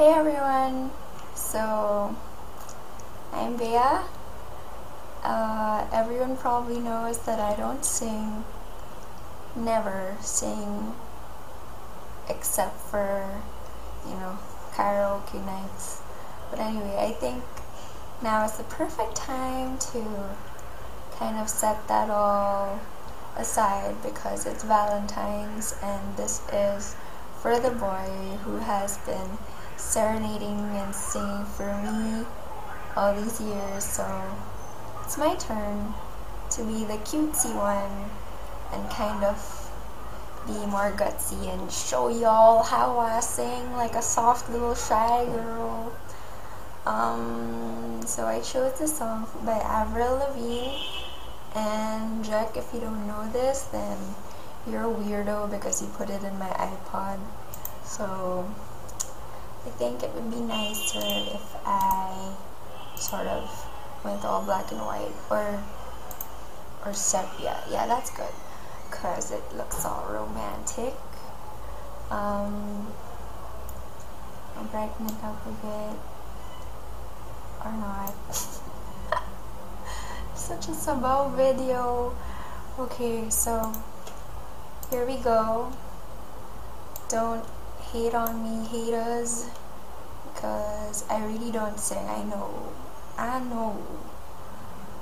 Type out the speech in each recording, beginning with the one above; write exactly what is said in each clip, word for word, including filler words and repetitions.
Hey everyone, so I'm Bea. Uh, everyone probably knows that I don't sing, never sing, except for, you know, karaoke nights. But anyway, I think now is the perfect time to kind of set that all aside because it's Valentine's and this is for the boy who has been serenading and singing for me all these years, so it's my turn to be the cutesy one and kind of be more gutsy and show y'all how I sing like a soft little shy girl. Um, so I chose this song by Avril Lavigne, and Jech, if you don't know this, then you're a weirdo because you put it in my iPod. So I think it would be nicer if I sort of went all black and white, or or sepia. Yeah, that's good because it looks all romantic. Um, I'll brighten it up a bit, or not. Such a sabaw video. Okay, so here we go. Don't hate on me, haters, because I really don't sing. I know. I know.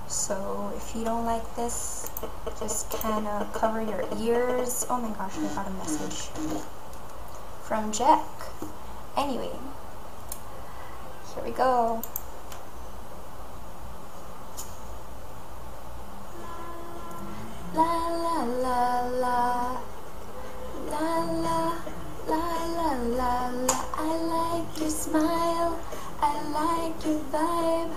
So if you don't like this, just kind of cover your ears. Oh my gosh, I got a message from Jech. Anyway, here we go. La la la la. La la la la la la. I like your smile, I like your vibe,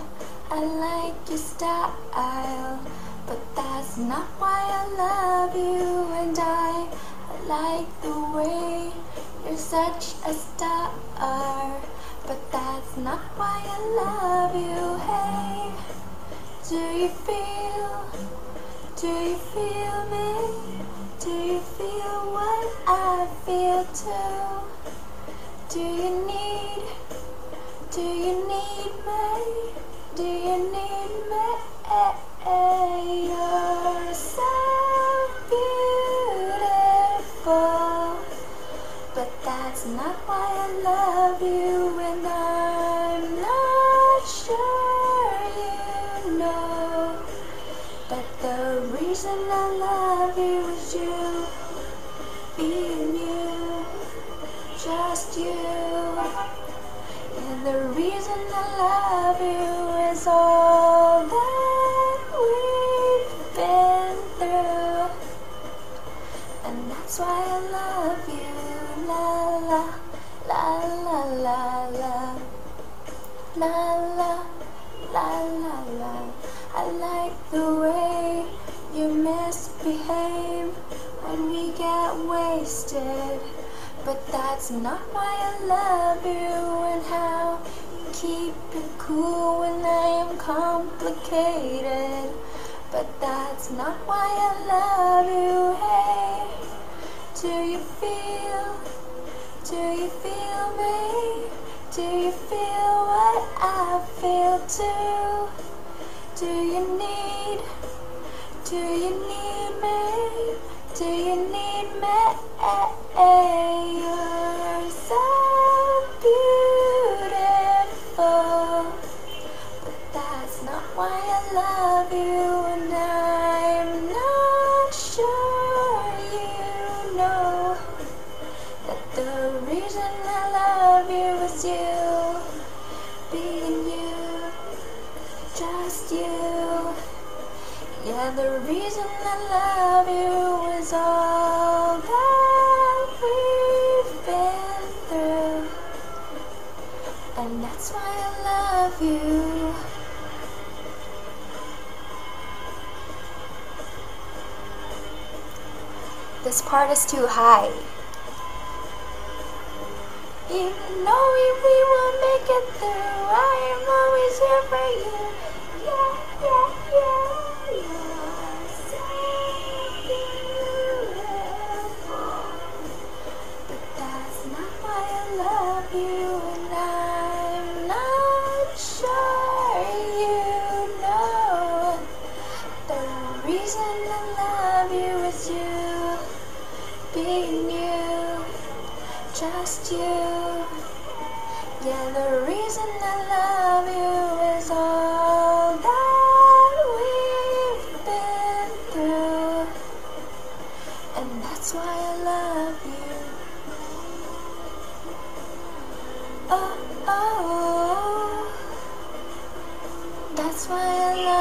I like your style, but that's not why I love you and I, I like the way you're such a star, but that's not why I love you. Hey, do you feel, do you feel me? Do you feel what I feel too? Do you need, do you need me? Do you need me? You're so beautiful, but that's not why I love you, and I'm not sure you know that the reason I love you is you, being you, just you, and the reason I love you is all that we've been through, and that's why I love you, la la, la la la la, la la, la la la, I like the way you misbehave when we get wasted, but that's not why I love you, and how you keep it cool when I am complicated, but that's not why I love you. Hey, do you feel, do you feel me? Do you feel what I feel too? Do you need, do you need me? Do you need me? You're so beautiful, but that's not why I love you, and I'm not sure you know that the reason I love you is you, being you, just you, yeah, the reason I love you is all that we've been through, and that's why I love you. This part is too high. Even though we, we will make it through, I am always here for you. Yeah, yeah, yeah, yeah. So beautiful, but that's not why I love you, and I in you, just you. Yeah, the reason I love you is all that we've been through, and that's why I love you. Oh, oh, oh. That's why I love you.